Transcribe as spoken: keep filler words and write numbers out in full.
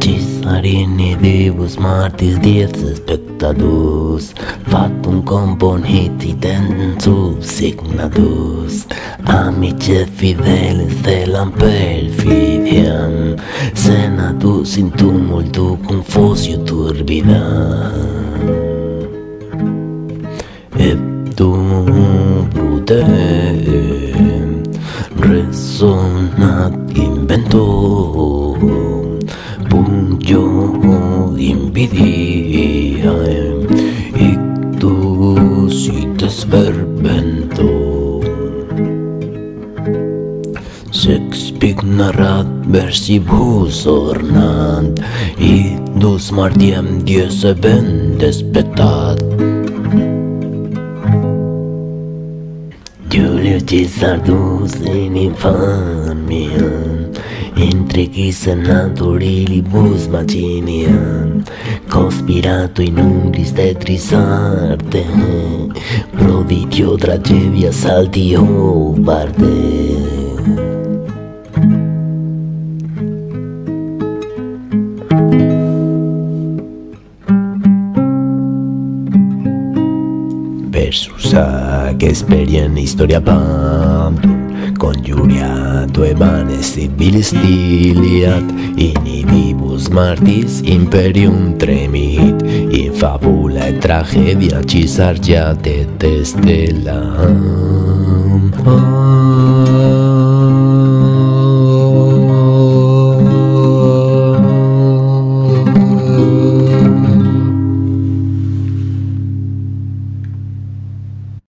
Cisarini divus martis dies spectadus, fatum componitidem subsignatus, amice fidelis celam perfidiam, senatus in tumultu confusio turbidam. Tum prutem resonat inventum, punctio invidiae, ictus ites verbentum. Sexpic narrat versibus ornat, Idus Martiam dies event despectat. Iulio Cisardus in infamiam, intricis senatoribus maciniam, conspirato in umbris tetris arte, prodigio tragedia saltio parte. Versus Shakespearean historia pantum, conjuriato evanes et vilis stiliat, inhibibus martis imperium tremit, in fabula et tragedia Caesar jate testellam.